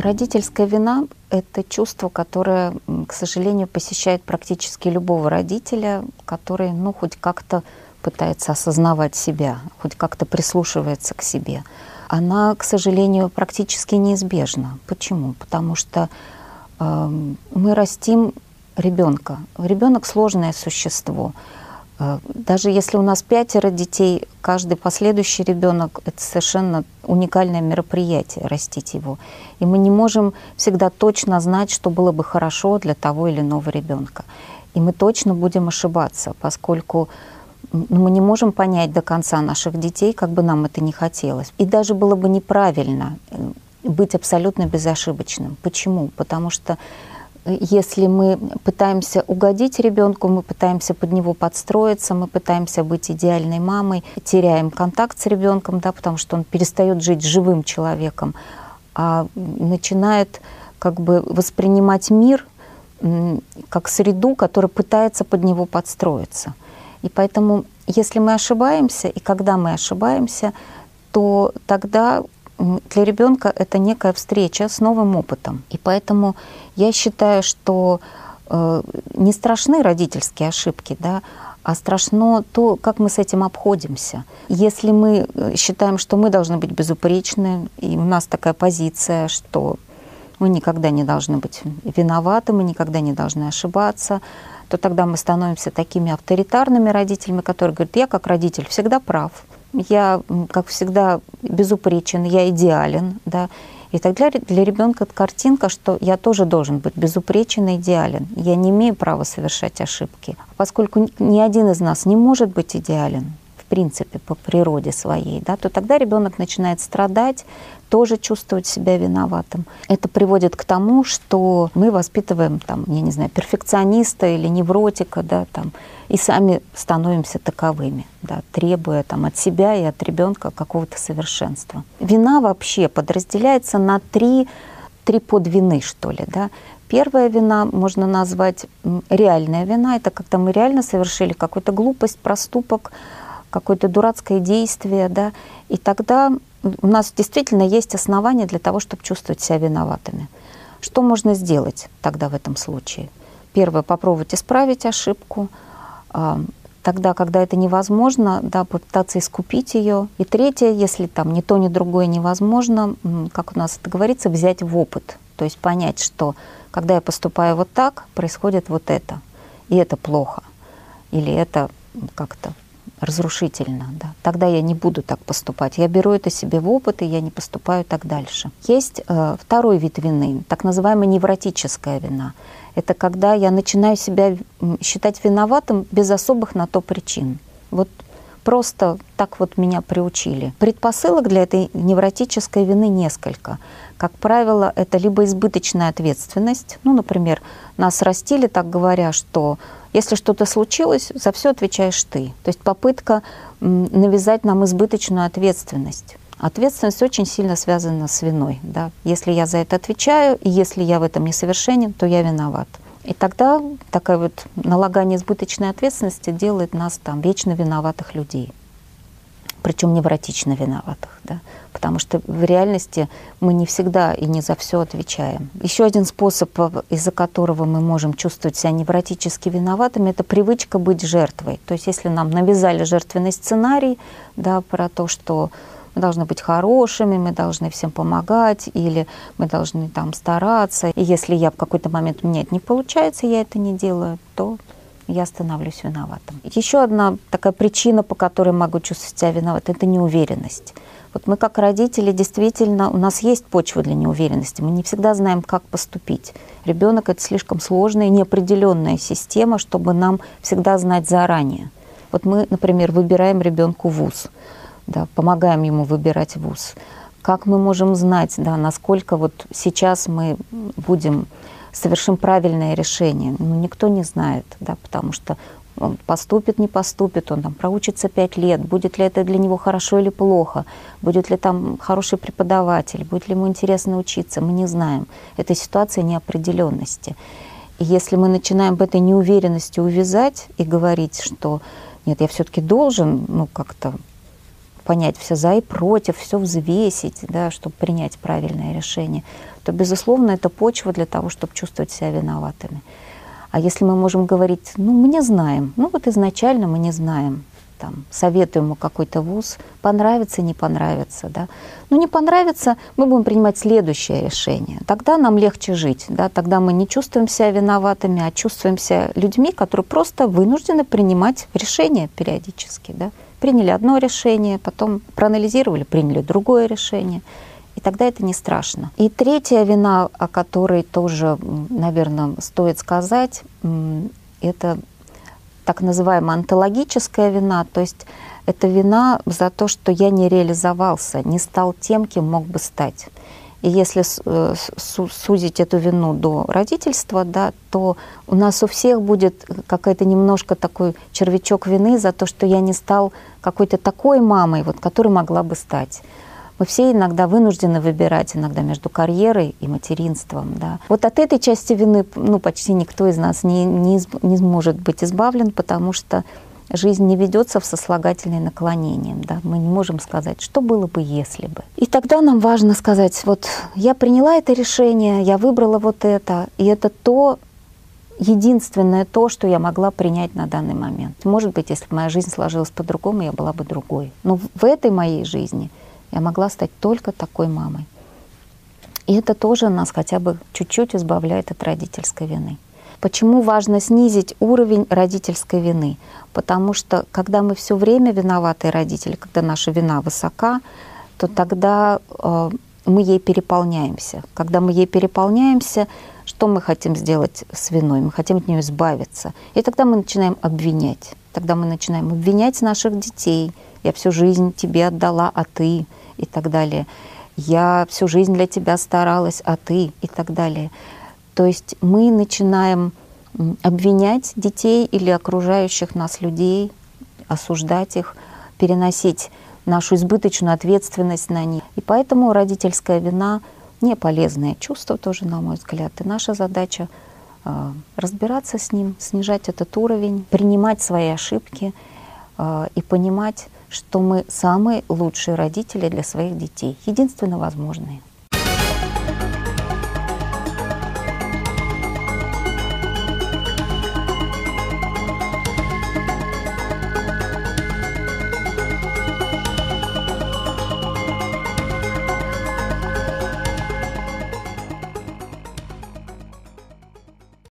Родительская вина – это чувство, которое, к сожалению, посещает практически любого родителя, который, ну, хоть как-то пытается осознавать себя, хоть как-то прислушивается к себе. Она, к сожалению, практически неизбежна. Почему? Потому что мы растим ребенка. Ребенок – сложное существо. Даже если у нас 5 детей, каждый последующий ребенок – это совершенно уникальное мероприятие растить его. И мы не можем всегда точно знать, что было бы хорошо для того или иного ребенка. И мы точно будем ошибаться, поскольку мы не можем понять до конца наших детей, как бы нам это ни хотелось. И даже было бы неправильно быть абсолютно безошибочным. Почему? Потому что если мы пытаемся угодить ребенку, мы пытаемся под него подстроиться, мы пытаемся быть идеальной мамой, теряем контакт с ребенком, да, потому что он перестает жить живым человеком, а начинает как бы воспринимать мир как среду, которая пытается под него подстроиться. И поэтому, если мы ошибаемся, и когда мы ошибаемся, то тогда для ребенка это некая встреча с новым опытом. И поэтому я считаю, что не страшны родительские ошибки, да, а страшно то, как мы с этим обходимся. Если мы считаем, что мы должны быть безупречны, и у нас такая позиция, что мы никогда не должны быть виноваты, мы никогда не должны ошибаться, то тогда мы становимся такими авторитарными родителями, которые говорят: я как родитель всегда прав, я, как всегда, безупречен, я идеален, да. И тогда для ребенка картинка, что я тоже должен быть безупречен и идеален. Я не имею права совершать ошибки. Поскольку ни один из нас не может быть идеален, в принципе, по природе своей, да, то тогда ребенок начинает страдать, тоже чувствовать себя виноватым. Это приводит к тому, что мы воспитываем, там, я не знаю, перфекциониста или невротика, да, там, и сами становимся таковыми, да, требуя там от себя и от ребенка какого-то совершенства. Вина вообще подразделяется на три подвины, что ли, да. Первая вина можно назвать реальная вина. Это когда мы реально совершили какую-то глупость, проступок, какое-то дурацкое действие, да, и тогда у нас действительно есть основания для того, чтобы чувствовать себя виноватыми. Что можно сделать тогда в этом случае? Первое, попробовать исправить ошибку. Тогда, когда это невозможно, да, попытаться искупить ее. И третье, если там ни то, ни другое невозможно, как у нас это говорится, взять в опыт. То есть понять, что когда я поступаю вот так, происходит вот это. И это плохо. Или это как-то разрушительно, да. Тогда я не буду так поступать. Я беру это себе в опыт, и я не поступаю так дальше. Есть второй вид вины, так называемая невротическая вина. Это когда я начинаю себя считать виноватым без особых на то причин. Вот просто так вот меня приучили. Предпосылок для этой невротической вины несколько. Как правило, это либо избыточная ответственность. Ну, например, нас растили, так говоря, что если что-то случилось, за все отвечаешь ты. То есть попытка навязать нам избыточную ответственность. Ответственность очень сильно связана с виной. Да? Если я за это отвечаю, и если я в этом несовершенен, то я виноват. И тогда такое вот налагание избыточной ответственности делает нас там вечно виноватых людей. Причем невротично виноватых, да? Потому что в реальности мы не всегда и не за все отвечаем. Еще один способ, из-за которого мы можем чувствовать себя невротически виноватыми, это привычка быть жертвой. То есть если нам навязали жертвенный сценарий, да, про то, что мы должны быть хорошими, мы должны всем помогать, или мы должны там стараться. И если я в какой-то момент, у меня это не получается, я это не делаю, то я становлюсь виноватым. Еще одна такая причина, по которой могу чувствовать себя виноватой, это неуверенность. Вот мы как родители действительно, у нас есть почва для неуверенности, мы не всегда знаем, как поступить. Ребенок — это слишком сложная, неопределенная система, чтобы нам всегда знать заранее. Вот мы, например, выбираем ребенку вуз, да, помогаем ему выбирать вуз. Как мы можем знать, да, насколько вот сейчас мы будем совершим правильное решение? Ну, никто не знает, да, потому что он поступит, не поступит, он там проучится 5 лет, будет ли это для него хорошо или плохо, будет ли там хороший преподаватель, будет ли ему интересно учиться, мы не знаем. Это ситуация неопределенности. И если мы начинаем в этой неуверенности увязать и говорить, что нет, я все-таки должен, ну, как-то понять все за и против, все взвесить, да, чтобы принять правильное решение, то, безусловно, это почва для того, чтобы чувствовать себя виноватыми. А если мы можем говорить, ну, мы не знаем, ну, вот изначально мы не знаем, там, советуем ему какой-то вуз, понравится, не понравится, да. Ну, не понравится, мы будем принимать следующее решение. Тогда нам легче жить, да, тогда мы не чувствуем себя виноватыми, а чувствуем себя людьми, которые просто вынуждены принимать решения периодически, да. Приняли одно решение, потом проанализировали, приняли другое решение, и тогда это не страшно. И третья вина, о которой тоже, наверное, стоит сказать, это так называемая онтологическая вина, то есть это вина за то, что я не реализовался, не стал тем, кем мог бы стать. И если сузить эту вину до родительства, да, то у нас у всех будет какая-то немножко такой червячок вины за то, что я не стал какой-то такой мамой, вот, которой могла бы стать. Мы все иногда вынуждены выбирать иногда между карьерой и материнством. Да. Вот от этой части вины, ну, почти никто из нас не может быть избавлен, потому что жизнь не ведется в сослагательное наклонение. Да? Мы не можем сказать, что было бы, если бы. И тогда нам важно сказать, вот я приняла это решение, я выбрала вот это, и это то, единственное то, что я могла принять на данный момент. Может быть, если бы моя жизнь сложилась по-другому, я была бы другой. Но в этой моей жизни я могла стать только такой мамой. И это тоже нас хотя бы чуть-чуть избавляет от родительской вины. Почему важно снизить уровень родительской вины? Потому что, когда мы все время виноваты родители, когда наша вина высока, то тогда мы ей переполняемся. Когда мы ей переполняемся, что мы хотим сделать с виной? Мы хотим от нее избавиться. И тогда мы начинаем обвинять. Тогда мы начинаем обвинять наших детей. «Я всю жизнь тебе отдала, а ты» и так далее. «Я всю жизнь для тебя старалась, а ты» и так далее. То есть мы начинаем обвинять детей или окружающих нас людей, осуждать их, переносить нашу избыточную ответственность на них. И поэтому родительская вина — не полезное чувство тоже, на мой взгляд. И наша задача разбираться с ним, снижать этот уровень, принимать свои ошибки и понимать, что мы самые лучшие родители для своих детей, единственно возможные.